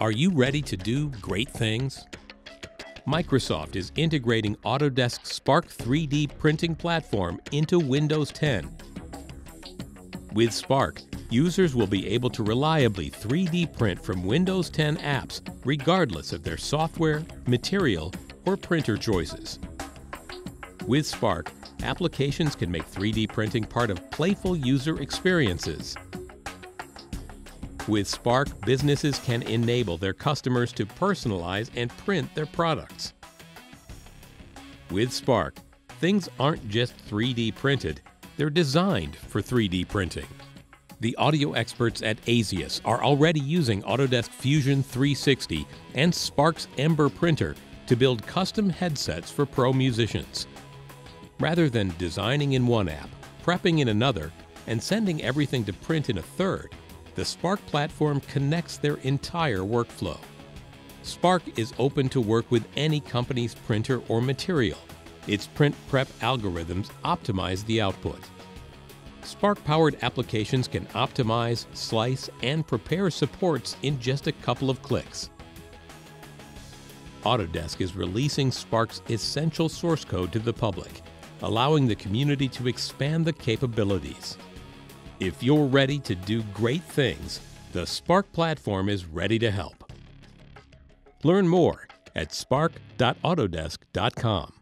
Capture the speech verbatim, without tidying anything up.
Are you ready to do great things? Microsoft is integrating Autodesk's Spark three D printing platform into Windows ten. With Spark, users will be able to reliably three D print from Windows ten apps regardless of their software, material, or printer choices. With Spark, applications can make three D printing part of playful user experiences. With Spark, businesses can enable their customers to personalize and print their products. With Spark, things aren't just three D printed, they're designed for three D printing. The audio experts at Asius are already using Autodesk Fusion three sixty and Spark's Ember printer to build custom headsets for pro musicians. Rather than designing in one app, prepping in another, and sending everything to print in a third, the Spark platform connects their entire workflow. Spark is open to work with any company's printer or material. Its print prep algorithms optimize the output. Spark-powered applications can optimize, slice, and prepare supports in just a couple of clicks. Autodesk is releasing Spark's essential source code to the public, allowing the community to expand the capabilities. If you're ready to do great things, the Spark platform is ready to help. Learn more at spark dot autodesk dot com.